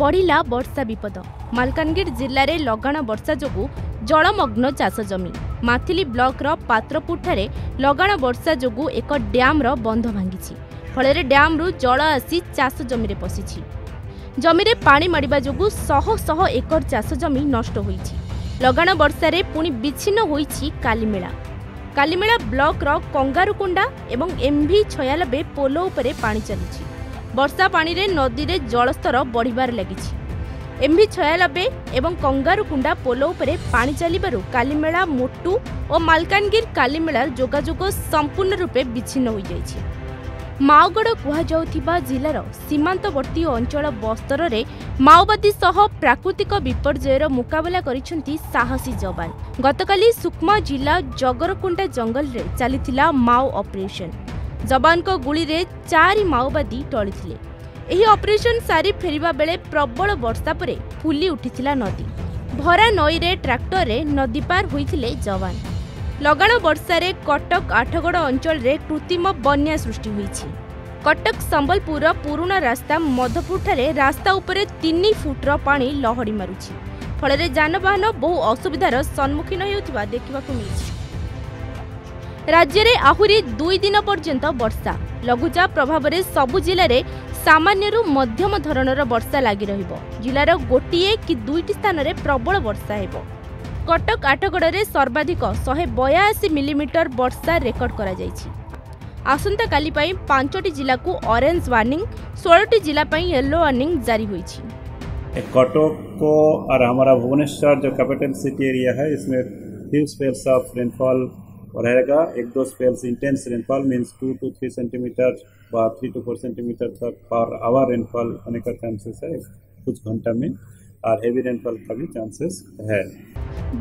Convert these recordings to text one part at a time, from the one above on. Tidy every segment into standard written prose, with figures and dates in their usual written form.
बढ़ला वर्षा विपद। मालकानगिरी जिले में लगाण वर्षा जोगु जलमग्न चाष जमी। माथिली ब्लॉकर पात्रपुरठारे लगाण वर्षा जोगु एक ड्याम्र बंध भांगी, फଳରେ ड्याम्रु जल आसी चाष जमी पशिछि। जमीरे पानी माड़िबा जोगु शह शह एकर चाष जमी नष्ट होइछि। लगाण वर्षार पुणी विच्छिन्न होइछि कालीमेला। कालीमेला ब्लॉक रो कंगारुकुंडा एवं एमवी 96 पोलो उपरे पानी चलिछि। वर्षा पानी रे नदी रे जलस्तर बढ़िबार लागिछि। एमवी 96 एवं कंगारुकुंडा पोलो उपरे पानी चलिबारु कालीमेला मोटू और मालकानगिर कालीमेला जोगाजोग संपूर्ण रूपे विच्छिन्न होई जाइछि। माओगढ़ कहुवा जिलार सीमांतवर्ती अंचल बस्तर में माओवादी सह प्राकृतिक विपर्जयर मुकाबला करिसेंती साहसी जवान। गतकाली सुकमा जिला जगरकुंडा जंगल रे चलीथिला माओ ऑपरेशन। जवान को गुली रे 4 माओवादी टळीथिले। एही ऑपरेशन सारी फेरिबा बेले प्रबल वर्षा परे फुली उठिथिला नदी। भरा नई रे ट्रैक्टर रे नदी पार होइथिले जवान। लगाण वर्षार कटक आठगड़ अंचल रे कृत्रिम बन्या सृष्टि होईछि। कटक संबलपुर पुराना रास्ता मधपुर रास्ता उपरे 3 फुटर पानी लहड़ी मारुछि, फଳରେ जानबाहन बहु असुविधार सम्मुखीन होउथिबा देखिबाकु मिलछि। राज्य रे आहुरी 2 दिन पर्यंत वर्षा। लघुचाप प्रभाव रे सबु जिले रे सामान्यरू मध्यम धरणर वर्षा लागि रहिबो। जिलार गोटिए कि दुईटी स्थान रे प्रबल वर्षा हेबो। कटक आठगड़ में सर्वाधिक 182 मिलीमीटर वर्षा रेकर्ड करा जायछि। आसंता काली पाई 5टी जिला को ऑरेंज वार्निंग, 16टी जिला पाई येलो वार्निंग जारी हुई थी। कटक को और हमारा भुवनेश्वर जो कैपिटल सिटी एरिया है, इसमें फ्यू स्पेल्स ऑफ रेनफॉल रहेगा। 1-2 spells intense rainfall means 2 to 3 centimetre व 3 to 4 सेंटीमीटर तक पर आवर रेनफॉल होने का चांसेस है कुछ घंटा में, और हेवी रेनफॉल का भी चांसेस है।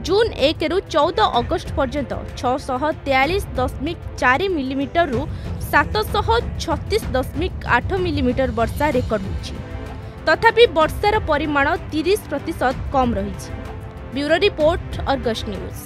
जून 1 रु 14 अगस्त पर्यंत 643.4 मिलीमीटर रु 736.8 मिलीमीटर वर्षा रेकर्ड होइछि। तथापि वर्षार परिमाण 30% कम रही। Bureau report, Argus news.